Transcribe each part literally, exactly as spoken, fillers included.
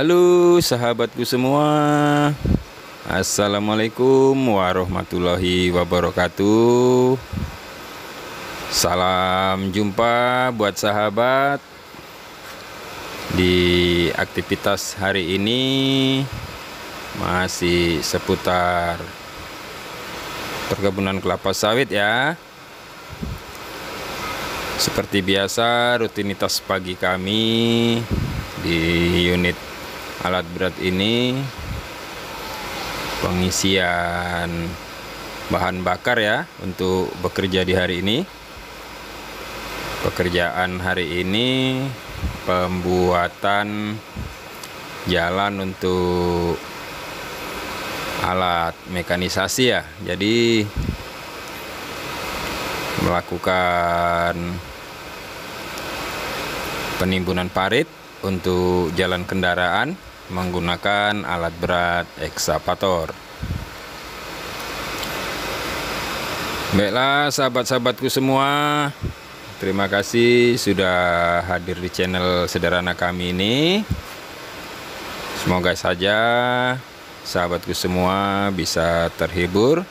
Halo sahabatku semua, assalamualaikum warahmatullahi wabarakatuh. Salam jumpa buat sahabat. Di aktivitas hari ini masih seputar perkebunan kelapa sawit ya. Seperti biasa, rutinitas pagi kami di unit alat berat ini pengisian bahan bakar ya untuk bekerja di hari ini. Pekerjaan hari ini pembuatan jalan untuk alat mekanisasi ya. Jadi melakukan penimbunan parit untuk jalan kendaraan menggunakan alat berat ekskavator. Baiklah sahabat-sahabatku semua, terima kasih sudah hadir di channel sederhana kami ini. Semoga saja sahabatku semua bisa terhibur,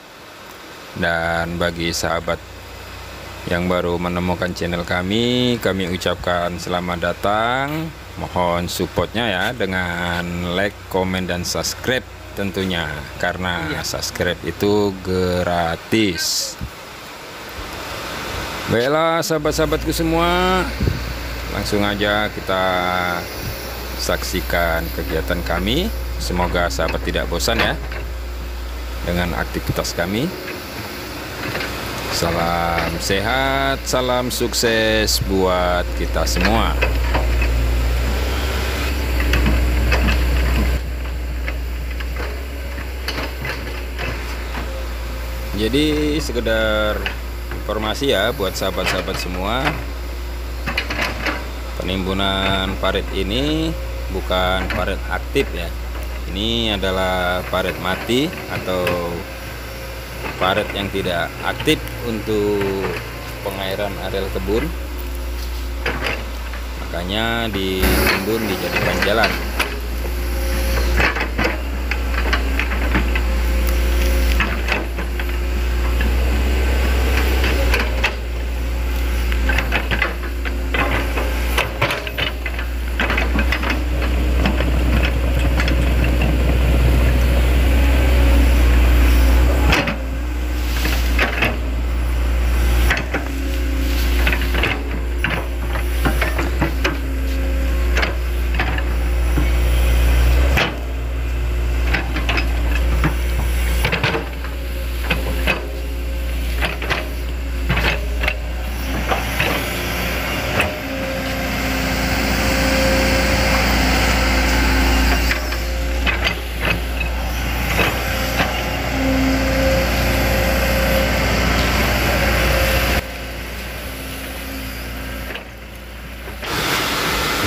dan bagi sahabat yang baru menemukan channel kami, kami ucapkan selamat datang. Mohon supportnya ya dengan like, komen, dan subscribe tentunya, karena subscribe itu gratis. Baiklah sahabat-sahabatku semua, langsung aja kita saksikan kegiatan kami. Semoga sahabat tidak bosan ya dengan aktivitas kami. Salam sehat, salam sukses buat kita semua. Jadi sekedar informasi ya buat sahabat-sahabat semua, penimbunan parit ini bukan parit aktif ya. Ini adalah parit mati atau parit yang tidak aktif untuk pengairan areal kebun. Makanya di kebun dijadikan jalan.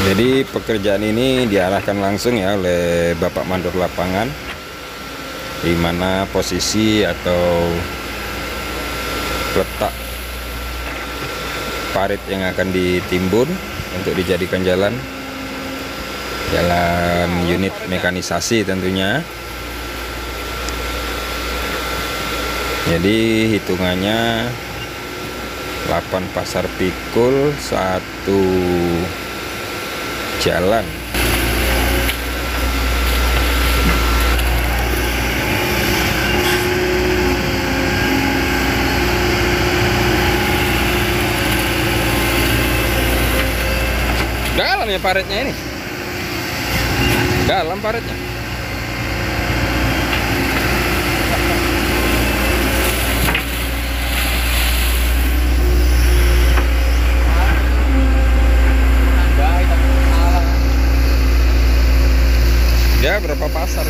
Jadi pekerjaan ini diarahkan langsung ya oleh Bapak Mandor lapangan, di mana posisi atau letak parit yang akan ditimbun untuk dijadikan jalan, jalan unit mekanisasi tentunya. Jadi hitungannya delapan pasar pikul satu jalan. Dalam ya paritnya ini. Dalam paritnya. Ya, berapa pasar?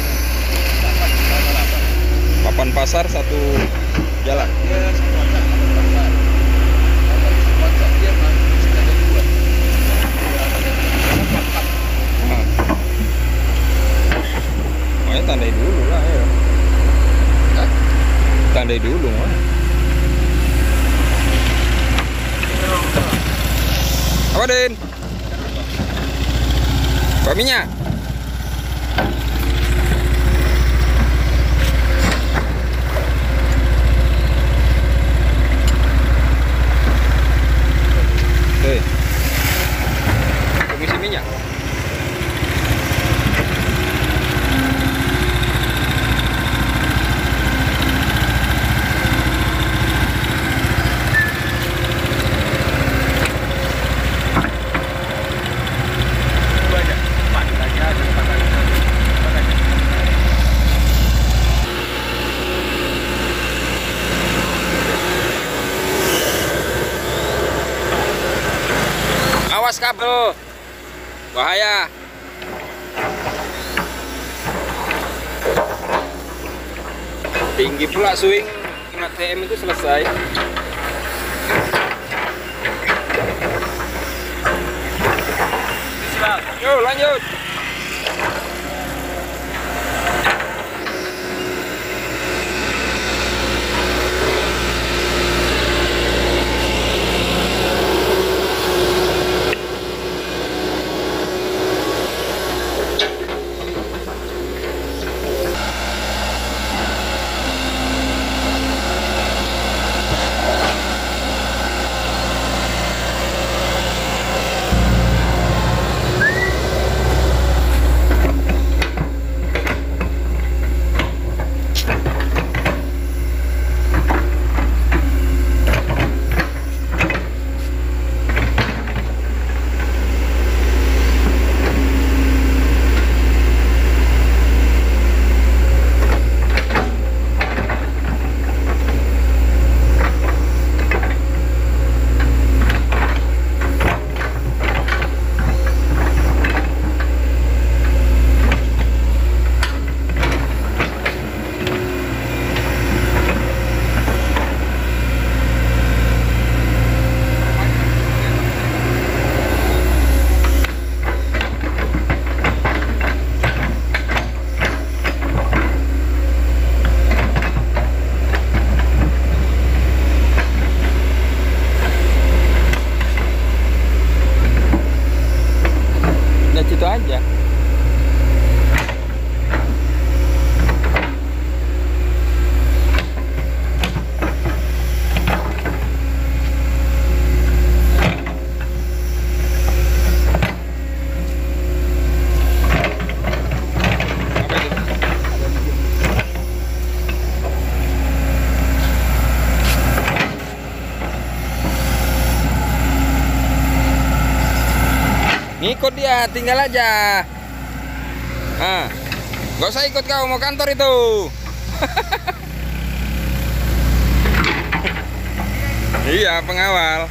delapan pasar satu jalan. Makanya tandai dulu lah ya. Tandai dulu mana? Apa, Den? Baminya? tuh, bahaya. Tinggi pula swing, kena T M itu selesai. Yo, lanjut. Aja. Ikut dia, tinggal aja. Nah, gak usah ikut kau, mau kantor itu. Iya, pengawal.